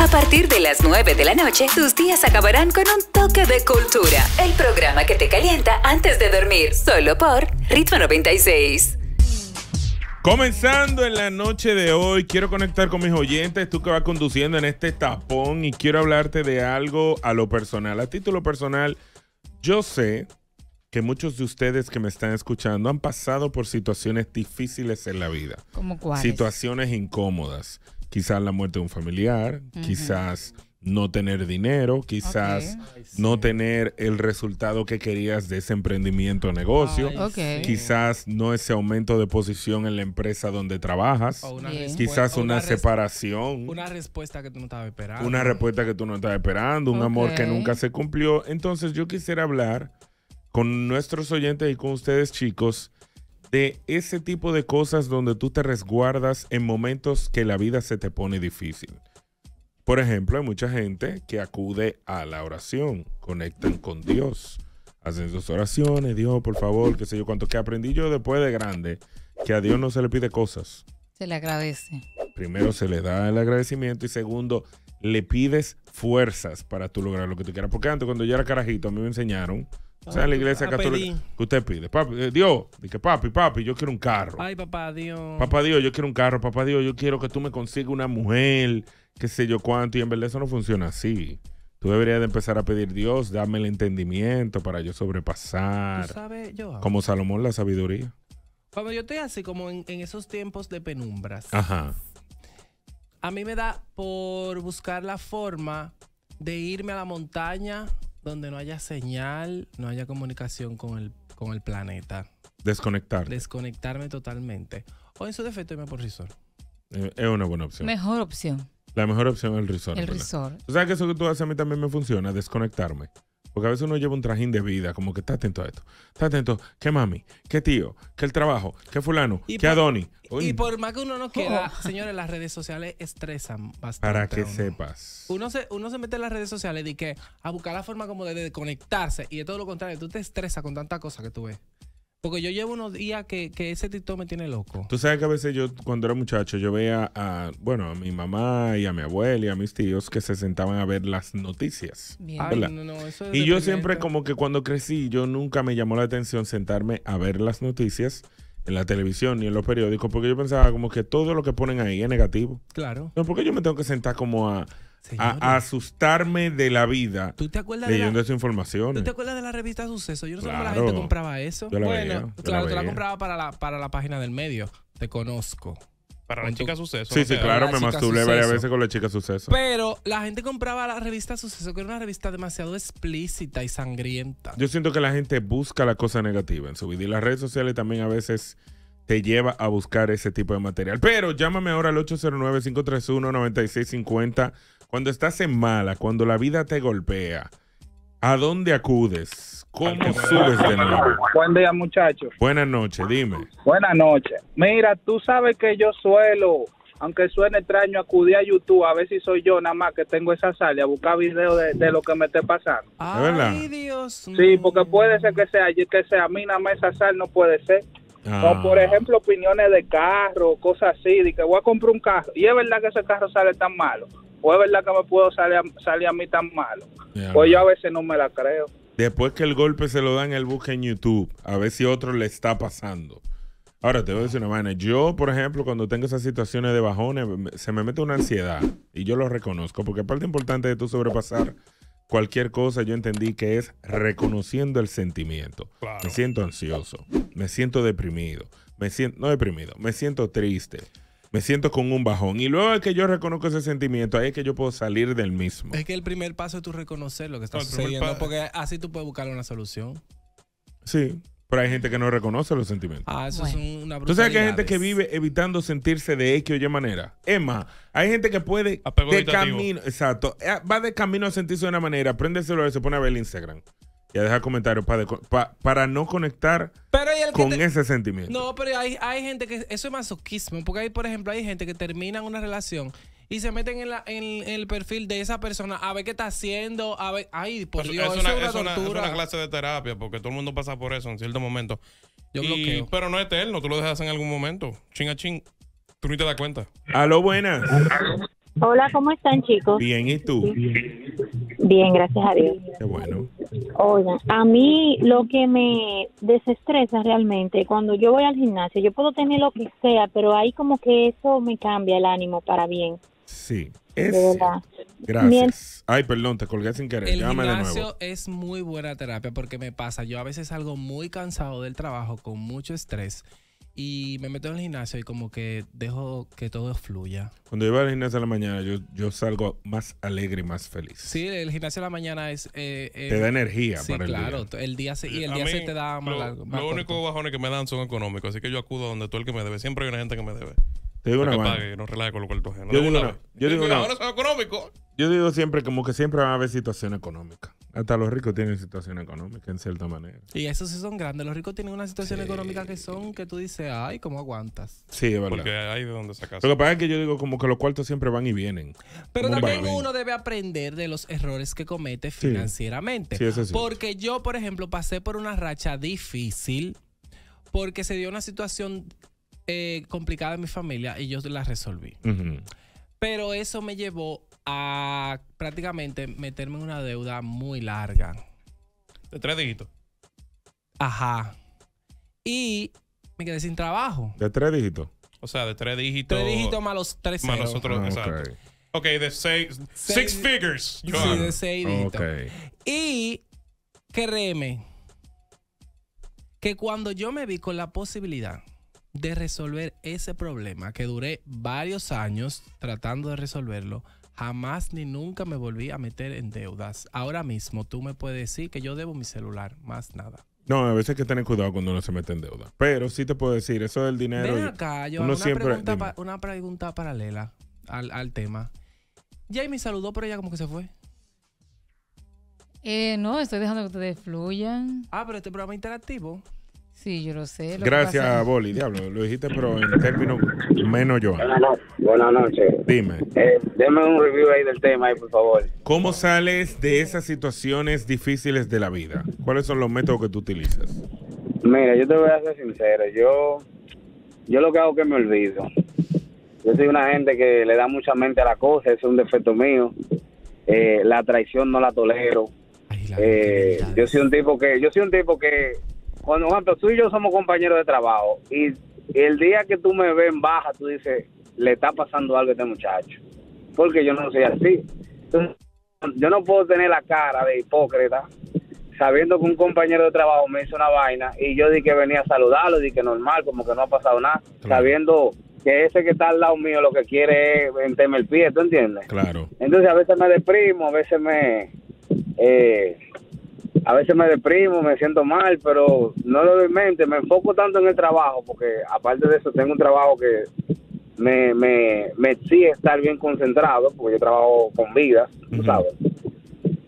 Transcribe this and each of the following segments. A partir de las 9 de la noche, tus días acabarán con un toque de cultura. El programa que te calienta antes de dormir, solo por Ritmo 96. Comenzando en la noche de hoy, quiero conectar con mis oyentes, tú que vas conduciendo en este tapón, y quiero hablarte de algo a lo personal. A título personal, yo sé que muchos de ustedes que me están escuchando han pasado por situaciones difíciles en la vida. ¿Cómo cuáles? Situaciones incómodas. Quizás la muerte de un familiar, quizás no tener dinero, quizás no tener el resultado que querías de ese emprendimiento o negocio, quizás no ese aumento de posición en la empresa donde trabajas, quizás una separación, una respuesta que tú no estabas esperando, un amor que nunca se cumplió. Entonces yo quisiera hablar con nuestros oyentes y con ustedes, chicos, de ese tipo de cosas donde tú te resguardas en momentos que la vida se te pone difícil. Por ejemplo, hay mucha gente que acude a la oración, conectan con Dios, hacen sus oraciones, Dios, por favor, qué sé yo cuánto, que aprendí yo después de grande, que a Dios no se le pide cosas. Se le agradece. Primero se le da el agradecimiento y segundo, le pides fuerzas para tú lograr lo que tú quieras. Porque antes, cuando yo era carajito, a mí me enseñaron, o sea, en la iglesia católica, que usted pide, Dios, dice, papi, yo quiero un carro. Ay, papá, Dios. Papá, Dios, yo quiero un carro. Papá, Dios, yo quiero que tú me consigas una mujer, qué sé yo cuánto. Y en verdad eso no funciona así. Tú deberías de empezar a pedir, Dios, dame el entendimiento para yo sobrepasar. ¿Tú sabes? Yo, como Salomón, la sabiduría. Cuando yo estoy así, como en esos tiempos de penumbras, a mí me da por buscar la forma de irme a la montaña donde no haya señal, no haya comunicación con el planeta. Desconectarme totalmente. O en su defecto irme por resort. Es una buena opción. Mejor opción. La mejor opción es el resort. O sea, que eso que tú haces a mí también me funciona, desconectarme. Porque a veces uno lleva un trajín de vida, como que está atento a esto. Está atento, que mami, que tío, que el trabajo, que fulano, que Adoni. Y por más que uno no quiera, señores, las redes sociales estresan bastante. Para que sepas. Uno se mete en las redes sociales y que a buscar la forma como de conectarse. Y de todo lo contrario, tú te estresas con tanta cosa que tú ves. Porque yo llevo unos días que ese TikTok me tiene loco. Tú sabes que a veces yo, cuando era muchacho, yo veía a mi mamá y a mi abuela y a mis tíos que se sentaban a ver las noticias. Bien. Ay, no, eso es y yo siempre, como que cuando crecí, yo nunca me llamó la atención sentarme a ver las noticias en la televisión ni en los periódicos, porque yo pensaba como que todo lo que ponen ahí es negativo. Claro. No, porque yo me tengo que sentar como a asustarme de la vida. ¿Tú te acuerdas leyendo esa información? ¿Tú te acuerdas de la revista Suceso? Yo no sé cómo la gente compraba eso. Yo la veía, claro, tú la comprabas para la página del medio. Te conozco. Para la chica Suceso. Sí, claro, me masturbé varias veces con la chica Suceso. Pero la gente compraba la revista Suceso, que era una revista demasiado explícita y sangrienta. Yo siento que la gente busca la cosa negativa en su vida. Y las redes sociales también a veces te lleva a buscar ese tipo de material. Pero llámame ahora al 809-531-9650. Cuando estás en mala, cuando la vida te golpea, ¿a dónde acudes? ¿Cómo subes de nuevo? Buen día, muchachos. Buenas noches, dime. Buenas noches. Mira, tú sabes que yo suelo, aunque suene extraño, acudir a YouTube, a ver si soy yo nada más que tengo esa sal, a buscar videos de lo que me esté pasando. ¿Es verdad? Ay, Dios mío. Sí, porque puede ser que sea a mí nada más esa sal, no puede ser. O por ejemplo, opiniones de carro, cosas así, de que voy a comprar un carro y es verdad que ese carro sale tan malo, o es verdad que me puedo salir a mí tan malo. Pues yo a veces no me la creo. Después que el golpe se lo dan, él busca en YouTube a ver si otro le está pasando. Ahora te voy a decir una vaina. Yo, por ejemplo, cuando tengo esas situaciones de bajones, se me mete una ansiedad y yo lo reconozco, porque parte importante de tú sobrepasar cualquier cosa, yo entendí que es reconociendo el sentimiento. Claro. Me siento ansioso, me siento deprimido, me siento triste, me siento con un bajón. Y luego es que yo reconozco ese sentimiento, ahí es que yo puedo salir del mismo. Es que el primer paso es tú reconocer lo que está sucediendo, porque así tú puedes buscar una solución. Sí, pero hay gente que no reconoce los sentimientos. Eso es una brutalidad. ¿Tú sabes que hay gente que vive evitando sentirse de X o Y manera? Es más, hay gente que puede de camino, exacto, va de camino a sentirse de una manera, prende el celular y se pone a ver el Instagram y a dejar comentarios para no conectar con ese sentimiento. No, pero hay gente que eso es masoquismo, porque hay, por ejemplo, hay gente que termina una relación y se meten en el perfil de esa persona a ver qué está haciendo, a ver... Ay, por Dios, es una clase de terapia, porque todo el mundo pasa por eso en cierto momento. Yo bloqueo. Pero no es eterno, tú lo dejas en algún momento. Chin a chin, tú ni te das cuenta. ¡Aló, buenas! Hola, ¿cómo están, chicos? Bien, ¿y tú? Bien, gracias a Dios. Qué bueno. Oigan, a mí lo que me desestresa realmente, cuando yo voy al gimnasio, yo puedo tener lo que sea, pero ahí como que eso me cambia el ánimo para bien. Sí. Gracias. Ay, perdón, te colgué sin querer. El gimnasio es muy buena terapia porque me pasa. Yo a veces salgo muy cansado del trabajo, con mucho estrés, y me meto en el gimnasio y como que dejo que todo fluya. Cuando yo voy al gimnasio en la mañana, yo salgo más alegre y más feliz. Sí, el gimnasio en la mañana es... te da energía, sí, para claro, el día. El día se, y el a día mí, se te da más largo. Los únicos bajones que me dan son económicos, así que yo acudo donde tú el que me debe. Siempre hay una gente que me debe. Te digo una pague, no relaje con lo cual toje, no. Yo digo siempre, como que siempre van a haber situación económica. Hasta los ricos tienen situación económica, en cierta manera. Y esos sí son grandes. Los ricos tienen una situación económica que tú dices, ay, ¿cómo aguantas? Sí, es verdad. Porque hay de dónde sacarse. Lo que pasa es que yo digo como que los cuartos siempre van y vienen. Pero también uno debe aprender de los errores que comete financieramente. Sí, eso sí. Porque yo, por ejemplo, pasé por una racha difícil porque se dio una situación... complicada en mi familia y yo la resolví. Uh-huh. Pero eso me llevó a prácticamente meterme en una deuda muy larga. De 3 dígitos. Ajá. Y me quedé sin trabajo. ¿De 3 dígitos? O sea, de 3 dígitos. 3 dígitos más los 3 ceros. Más los otros, exacto. Ok, de 6 figures. Sí, claro. De 6 dígitos. Okay. Y créeme que cuando yo me vi con la posibilidad de resolver ese problema, que duré varios años tratando de resolverlo, jamás ni nunca me volví a meter en deudas. Ahora mismo tú me puedes decir que yo debo mi celular, más nada. No, a veces hay que tener cuidado cuando uno se mete en deuda. Pero sí te puedo decir, eso del dinero... Ven acá, yo hago una pregunta paralela al tema. Jamie saludó, pero ella como que se fue. No, estoy dejando que ustedes fluyan. Ah, pero este programa es interactivo. Sí, yo lo sé. Gracias, Boli. Diablo, lo dijiste, pero en términos menos yo. Buenas noches. Dime. Deme un review ahí del tema, ahí, por favor. ¿Cómo sales de esas situaciones difíciles de la vida? ¿Cuáles son los métodos que tú utilizas? Mira, yo te voy a ser sincero. Yo lo que hago es que me olvido. Yo soy una gente que le da mucha mente a la cosa. Es un defecto mío. La traición no la tolero. Ay, la yo soy un tipo que... Bueno, tú y yo somos compañeros de trabajo y el día que tú me ves en baja, tú dices, le está pasando algo a este muchacho, porque yo no soy así. Entonces, yo no puedo tener la cara de hipócrita sabiendo que un compañero de trabajo me hizo una vaina y yo dije que venía a saludarlo, dije que normal, como que no ha pasado nada, claro, sabiendo que ese que está al lado mío lo que quiere es venderme el pie, ¿tú entiendes? Claro. Entonces, a veces me deprimo, a veces me deprimo, me siento mal, pero no lo doy en mente. Me enfoco tanto en el trabajo, porque aparte de eso tengo un trabajo que me exige estar bien concentrado, porque yo trabajo con vidas, tú sabes.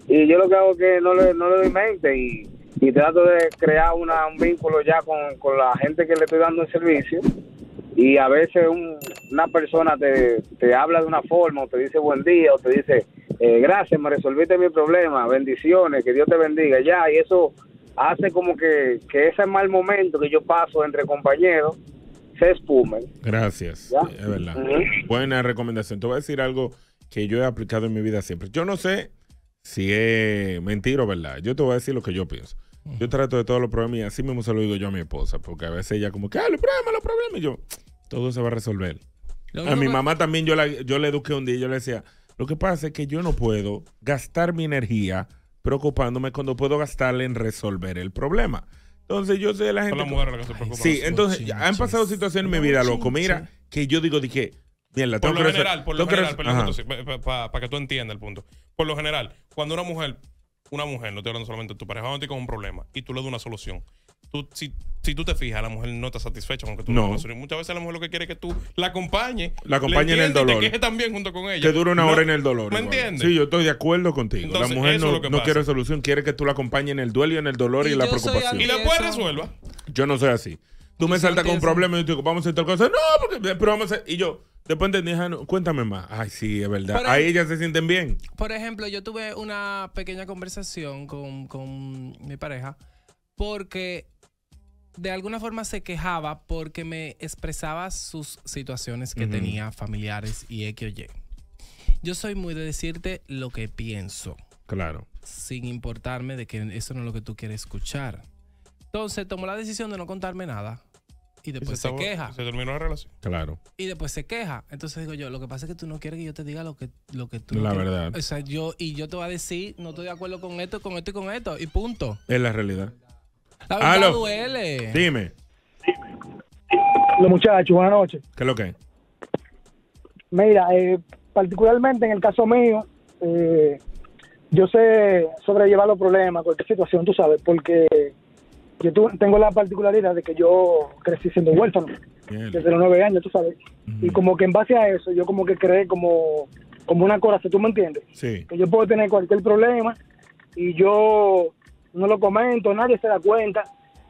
Y yo lo que hago es que no le doy en mente y trato de crear un vínculo ya con la gente que le estoy dando el servicio. Y a veces una persona te habla de una forma, o te dice buen día, o te dice... gracias, me resolviste mi problema, bendiciones, que Dios te bendiga, ya, y eso hace como que ese mal momento que yo paso entre compañeros se espume. Gracias, ¿ya? Es verdad. Uh-huh. Buena recomendación. Te voy a decir algo que yo he aplicado en mi vida siempre. Yo no sé si es mentira o verdad, yo te voy a decir lo que yo pienso. Uh-huh. Yo trato de todos los problemas y así mismo se lo digo yo a mi esposa, porque a veces ella como que, los problemas, y yo, todo se va a resolver. A mi mamá también yo la eduqué un día y yo le decía... Lo que pasa es que yo no puedo gastar mi energía preocupándome cuando puedo gastarla en resolver el problema. Entonces yo sé de la gente... Sí, entonces han pasado situaciones en mi vida, loco. Mira, que yo digo, dije... Por lo general, para que tú entiendas el punto. Por lo general, cuando una mujer, no estoy hablando solamente de tu pareja, cuando tienes un problema y tú le das una solución, si tú te fijas, la mujer no está satisfecha con que tú no. Muchas veces la mujer lo que quiere es que tú la acompañes. La acompañes en el dolor. Y te quejes también junto con ella. Que dure una hora en el dolor. ¿Me entiendes? Sí, yo estoy de acuerdo contigo. Entonces, la mujer no quiere solución, quiere que tú la acompañes en el duelo y en el dolor y en la preocupación. Y la puedes resuelva. Yo no soy así. Tú me saltas con un problema y yo te digo, vamos a hacer tal cosa. No, pero vamos a hacer. Y yo, después entendí, cuéntame más. Ay, sí, es verdad. Ahí ellas se sienten bien. Por ejemplo, yo tuve una pequeña conversación con mi pareja porque... de alguna forma se quejaba porque me expresaba sus situaciones que tenía, familiares y X o Y. Yo soy muy de decirte lo que pienso. Claro. Sin importarme de que eso no es lo que tú quieres escuchar. Entonces tomó la decisión de no contarme nada. Y después se queja. Se terminó la relación. Claro. Y después se queja. Entonces digo yo, lo que pasa es que tú no quieres que yo te diga lo que tú... La verdad. O sea, yo te voy a decir, no estoy de acuerdo con esto, con esto y con esto. Y punto. Es la realidad. La verdad duele. Dime. Los muchachos, buenas noches. ¿Qué es lo que? Mira, particularmente en el caso mío, yo sé sobrellevar los problemas, cualquier situación, tú sabes, porque... Yo tengo la particularidad de que yo crecí siendo huérfano desde los 9 años, tú sabes. Y como que en base a eso, yo como que creé como una coraza, ¿tú me entiendes? Sí. Que yo puedo tener cualquier problema y yo no lo comento, nadie se da cuenta.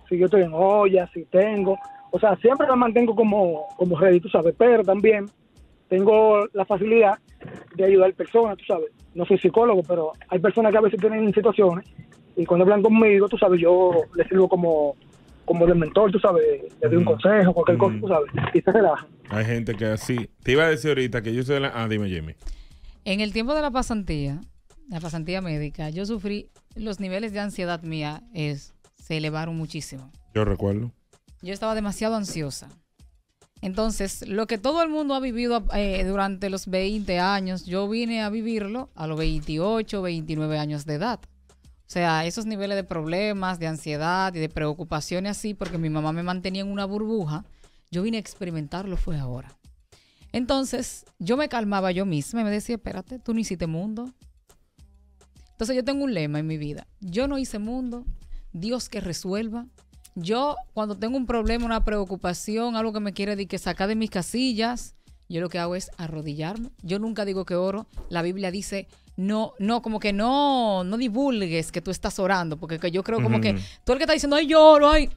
Si yo estoy en olla, si tengo... O sea, siempre la mantengo como ready, tú sabes. Pero también tengo la facilidad de ayudar personas, tú sabes. No soy psicólogo, pero hay personas que a veces tienen situaciones... Y cuando hablan conmigo, tú sabes, yo les sirvo como de mentor, tú sabes, les doy un consejo, cualquier cosa, tú sabes, y se relajan. Hay gente que así. Te iba a decir ahorita que yo soy de la... Ah, dime, Jimmy. En el tiempo de la pasantía médica, yo sufrí, los niveles de ansiedad mía se elevaron muchísimo. Yo recuerdo. Yo estaba demasiado ansiosa. Entonces, lo que todo el mundo ha vivido durante los 20 años, yo vine a vivirlo a los 28, 29 años de edad. O sea, esos niveles de problemas, de ansiedad y de preocupaciones así, porque mi mamá me mantenía en una burbuja, yo vine a experimentarlo, fue ahora. Entonces, yo me calmaba yo misma y me decía, espérate, tú no hiciste mundo. Entonces, yo tengo un lema en mi vida. Yo no hice mundo, Dios que resuelva. Yo, cuando tengo un problema, una preocupación, algo que me quiere de que saca de mis casillas, yo lo que hago es arrodillarme. Yo nunca digo que oro. La Biblia dice... No, como que no divulgues que tú estás orando, porque que yo creo como que todo el que está diciendo, ay, yo oro, ay,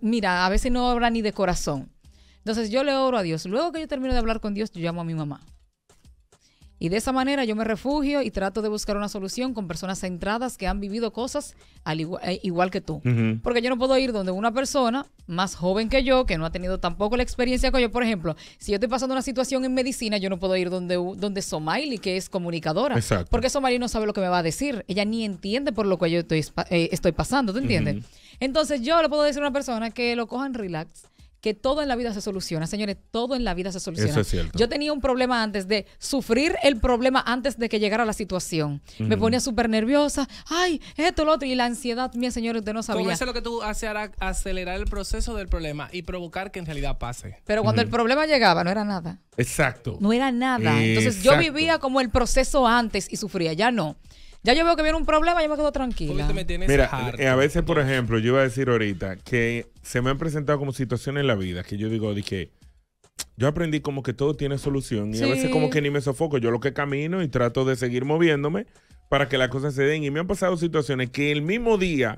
mira, a veces no ora ni de corazón. Entonces yo le oro a Dios. Luego que yo termino de hablar con Dios, yo llamo a mi mamá. Y de esa manera yo me refugio y trato de buscar una solución con personas centradas que han vivido cosas igual que tú. Porque yo no puedo ir donde una persona más joven que yo, que no ha tenido tampoco la experiencia que yo. Por ejemplo, si yo estoy pasando una situación en medicina, yo no puedo ir donde Somaily, que es comunicadora. Exacto. Porque Somaily no sabe lo que me va a decir. Ella ni entiende por lo que yo estoy pasando, ¿tú entiendes? Entonces yo le puedo decir a una persona que lo cojan relax, que todo en la vida se soluciona. Señores, todo en la vida se soluciona. Eso es cierto. Yo tenía un problema antes de sufrir el problema antes de que llegara la situación. Me ponía súper nerviosa. Ay, esto, lo otro. Y la ansiedad mía, señores, usted no sabía. Con eso lo que tú haces era acelerar el proceso del problema y provocar que en realidad pase. Pero cuando el problema llegaba, no era nada. Exacto. No era nada. Entonces yo vivía como el proceso antes y sufría. Ya no. Ya yo veo que viene un problema, yo me quedo tranquila. Mira, a veces, por ejemplo, yo iba a decir ahorita que se me han presentado como situaciones en la vida que yo digo, dije, yo aprendí como que todo tiene solución. Y sí, a veces como que ni me sofoco. Yo lo que camino y trato de seguir moviéndome para que las cosas se den. Y me han pasado situaciones que el mismo día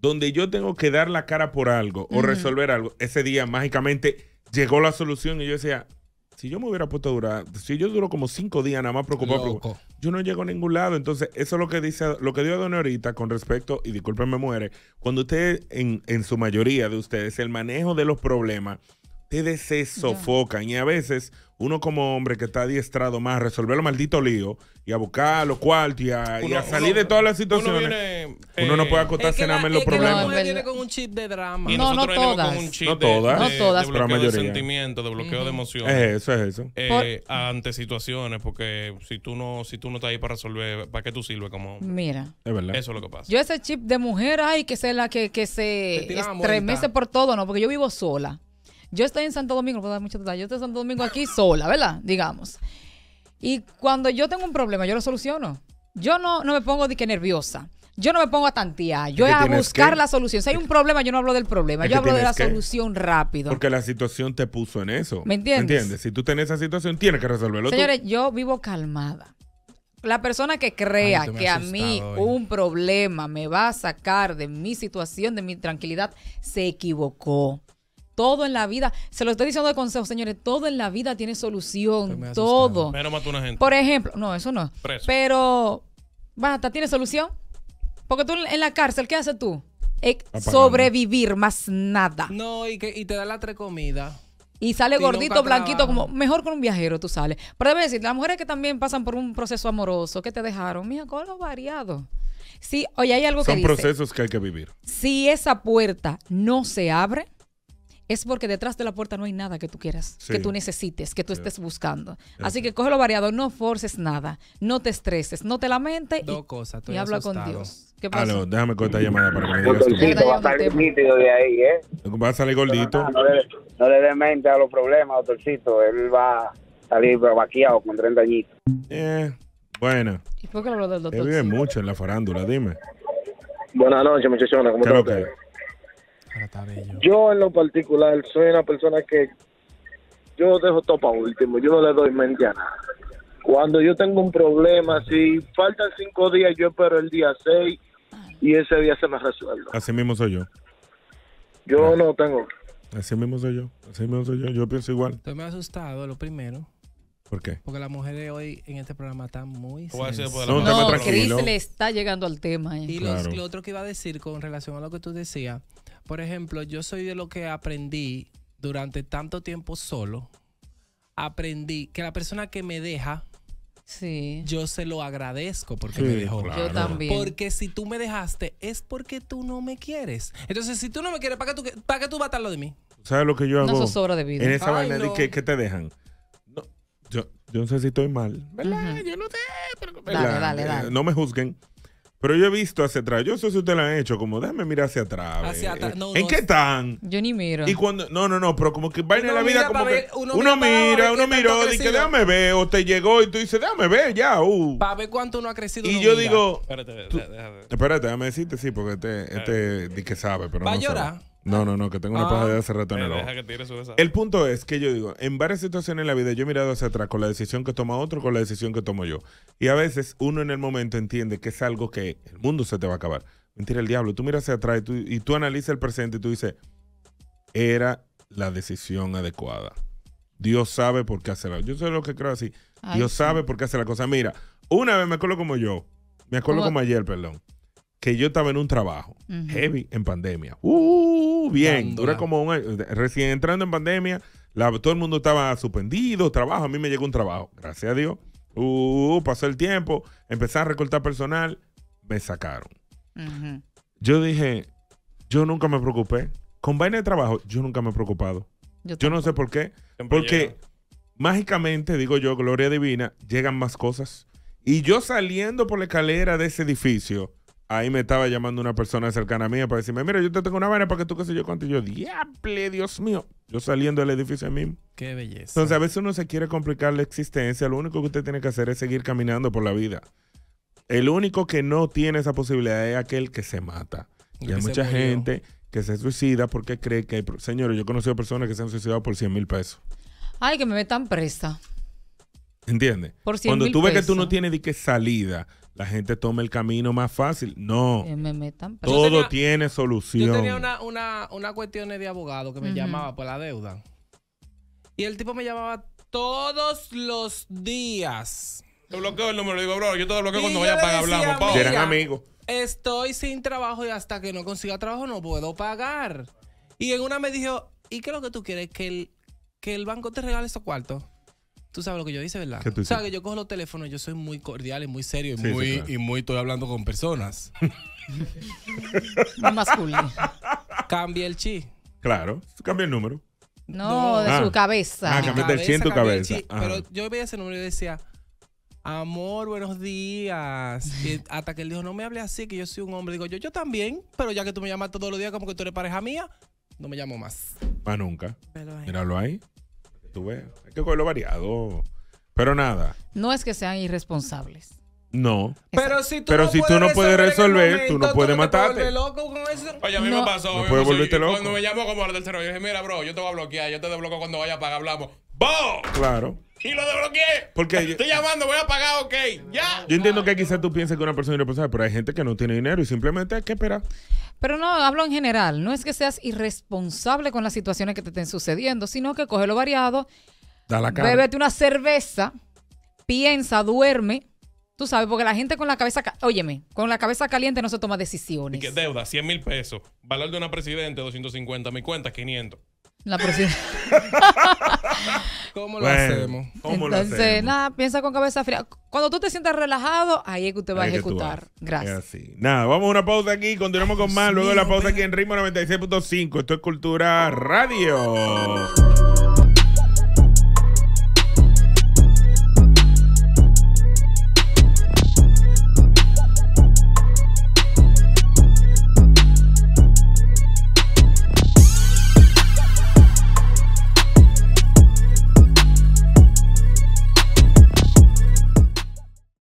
donde yo tengo que dar la cara por algo o resolver algo, ese día mágicamente llegó la solución y yo decía... Si yo me hubiera puesto a durar, si yo duro como 5 días nada más preocupado, yo no llego a ningún lado. Entonces, eso es lo que dio Adonis ahorita con respecto, y disculpen me muere, cuando ustedes, en su mayoría de ustedes, el manejo de los problemas, ustedes se sofocan. Y a veces, uno como hombre que está adiestrado más a resolver los malditos líos y a buscar los cuartos y a salir de todas las situaciones, uno no puede acostarse nada más en los problemas. Uno viene con un chip de drama. Y nosotros no todas. Con un chip de bloqueo de sentimientos, de bloqueo de emociones. Eso es eso. Ante situaciones, porque si tú no estás ahí para resolver, ¿para qué tú sirves como hombre? Mira. Es verdad. Eso es lo que pasa. Yo ese chip de mujer, ay, que sea la que se estremece por todo, no, porque yo vivo sola. Yo estoy en Santo Domingo, no puedo dar mucho detalle, yo estoy en Santo Domingo aquí sola, ¿verdad? Digamos. Y cuando yo tengo un problema, yo lo soluciono. Yo no me pongo de que nerviosa. Yo no me pongo a tantear. Yo voy a buscar la solución. Si hay un problema, yo no hablo del problema. Yo hablo de la solución rápido. Porque la situación te puso en eso. ¿Me entiendes? Si tú tenés esa situación, tienes que resolverlo. Señores, yo vivo calmada. La persona que crea que a mí un problema me va a sacar de mi situación, de mi tranquilidad, se equivocó. Todo en la vida, se lo estoy diciendo de consejo, señores, todo en la vida tiene solución, todo. Pero mató una gente. Por ejemplo, no, eso no. Preso. Pero, basta, ¿tiene solución? Porque tú en la cárcel, ¿qué haces tú? Sobrevivir, más nada. No, y te da la 3 comidas. Y sale sí, gordito, blanquito, como mejor con un viajero tú sales. Pero debe decir, las mujeres que también pasan por un proceso amoroso, que te dejaron, mija, con lo variado. Sí, oye, hay algo que dice. Son procesos que hay que vivir. Si esa puerta no se abre, es porque detrás de la puerta no hay nada que tú quieras, sí, que tú necesites, que tú sí estés buscando. Sí. Así que coge lo variado, no forces nada, no te estreses, no te lamentes y habla asustado con Dios. ¿Qué pasa? Aló, déjame con esta llamada para que me digas tú. Va a salir nítido de ahí, ¿eh? Va a salir gordito. No le dé mente a los problemas, doctorcito. Él va a salir vaqueado con 30 añitos. Bueno. ¿Y por qué habló del doctor? Él vive mucho en la farándula, dime. Buenas noches, muchachones. ¿Cómo están ustedes? Yo en lo particular soy una persona que yo dejo todo para último, yo no le doy mente a nada. Cuando yo tengo un problema, si faltan 5 días, yo espero el día 6 y ese día se me resuelve. Así mismo soy yo. Yo no tengo. Así mismo soy yo, así mismo soy yo, yo pienso igual. Estoy muy asustado, lo primero. ¿Por qué? Porque las mujeres hoy en este programa están muy... No, Cris le está llegando al tema. Y claro, lo otro que iba a decir con relación a lo que tú decías, por ejemplo, yo soy de lo que aprendí durante tanto tiempo solo, aprendí que la persona que me deja, sí, yo se lo agradezco porque sí, me dejó. Claro. Yo también. Porque si tú me dejaste es porque tú no me quieres. Entonces, si tú no me quieres, ¿para qué tú matas lo de mí? ¿Sabes lo que yo hago? No sos sobra de vida. En esa vaina no, que te dejan. Yo no sé si estoy mal, ¿verdad? Yo no sé, pero dale. No me juzguen. Pero yo he visto hacia atrás. Yo sé si usted la ha hecho, como déjame mirar hacia atrás. ¿En qué están? Yo ni miro. Y cuando, no, pero como que vaina la vida, como que uno mira, uno miró, dice, déjame ver, o te llegó y tú dices, déjame ver, ya, para ver cuánto uno ha crecido. Y yo digo, espérate, déjame decirte, sí, porque este di que sabe, pero no. ¿Va a llorar? No, que tengo una paja de hace rato en el ojo. El punto es que yo digo, en varias situaciones en la vida yo he mirado hacia atrás con la decisión que toma otro, con la decisión que tomo yo. Y a veces uno en el momento entiende que es algo que el mundo se te va a acabar. Mentira, el diablo. Tú miras hacia atrás y tú analizas el presente y tú dices, era la decisión adecuada. Dios sabe por qué hace la cosa. Yo soy lo que creo así. Dios sabe por qué hace la cosa. Mira, una vez me acuerdo como ayer, que yo estaba en un trabajo heavy en pandemia. Bien, duré como un año. Recién entrando en pandemia, todo el mundo estaba suspendido, trabajo. A mí me llegó un trabajo, gracias a Dios. Pasó el tiempo, empecé a recortar personal, me sacaron. Yo dije, yo nunca me preocupé. Con vaina de trabajo, yo nunca me he preocupado. Yo no sé por qué. Porque mágicamente, digo yo, gloria divina, llegan más cosas. Y yo saliendo por la escalera de ese edificio... Ahí me estaba llamando una persona cercana a mí para decirme, mira, yo te tengo una vaina para que tú qué sé yo cuánto. Y yo, diable, Dios mío. Yo saliendo del edificio mismo. Qué belleza. Entonces, a veces uno se quiere complicar la existencia. Lo único que usted tiene que hacer es seguir caminando por la vida. El único que no tiene esa posibilidad es aquel que se mata. Y hay mucha gente que se suicida porque cree que hay... Señores, yo he conocido personas que se han suicidado por 100,000 pesos. Ay, que me metan presa. ¿Entiendes? Por 100,000 pesos. Cuando tú ves que tú no tienes ni que salida... La gente toma el camino más fácil. No. Todo tiene solución. Yo tenía una cuestión de abogado que me llamaba por la deuda. Y el tipo me llamaba todos los días. Te bloqueo el número. Digo, bro, yo te bloqueo cuando vaya a pagar. Hablamos. Eran amigos. Estoy sin trabajo y hasta que no consiga trabajo no puedo pagar. Y en una me dijo, ¿y qué es lo que tú quieres? ¿Que el banco te regale esos cuartos? Tú sabes lo que yo hice, ¿verdad? O sea, que yo cojo los teléfonos, yo soy muy cordial y muy serio y muy estoy hablando con personas. Muy masculino. Cambia el chi. Claro, cambia el número. No, de su cabeza. Cambia el chi en tu cabeza. Pero yo veía ese número y decía, amor, buenos días. Y hasta que él dijo, no me hables así, que yo soy un hombre. Digo, yo también, pero ya que tú me llamas todos los días como que tú eres pareja mía, no me llamo más. Más nunca. Míralo ahí. Tú ves, hay que cogerlo variado. Pero nada. No es que sean irresponsables. No. Pero si tú no puedes resolver, tú no puedes matarte. Oye, a mí me pasó. No puedes volverte loco. Cuando me llamó como el del terror, yo dije, mira, bro, yo te voy a bloquear, yo te desbloqueo cuando vaya a pagar, hablamos. ¡Boh! Claro. Y lo desbloqueé. Porque estoy llamando, voy a pagar, ok. Ya. Yo entiendo que quizás tú pienses que una persona es irresponsable, pero hay gente que no tiene dinero y simplemente hay que esperar. Pero no, hablo en general. No es que seas irresponsable con las situaciones que te estén sucediendo, sino que coge lo variado, da la cara, bébete una cerveza, piensa, duerme. Tú sabes, porque la gente con la cabeza... Óyeme, con la cabeza caliente no se toma decisiones. ¿Y qué deuda? 100,000 pesos. Valor de una presidente, 250. Mi cuenta, 500. La presión. ¿Cómo lo hacemos? Entonces, nada, piensa con cabeza fría. Cuando tú te sientas relajado, ahí es que usted va a ejecutar. Gracias. Así. Nada, vamos a una pausa aquí. Continuamos con más. Luego de la pausa aquí en Ritmo 96.5. Esto es Cultura Radio.